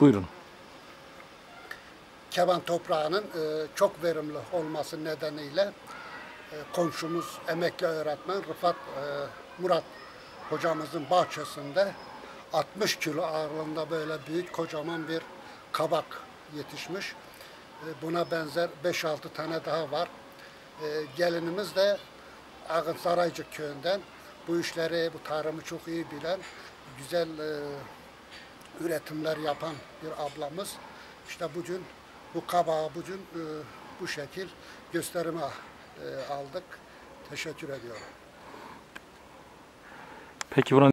Buyurun. Keban toprağının çok verimli olması nedeniyle komşumuz emekli öğretmen Rifat Murat hocamızın bahçesinde 60 kilo ağırlığında böyle büyük kocaman bir kabak yetişmiş. Buna benzer 5-6 tane daha var. Gelinimiz de Ağın Saraycık köyünden, bu işleri, bu tarımı çok iyi bilen, güzel üretimler yapan bir ablamız. İşte bugün bu kabağı bu şekil gösterime aldık. Teşekkür ediyorum. Peki buranın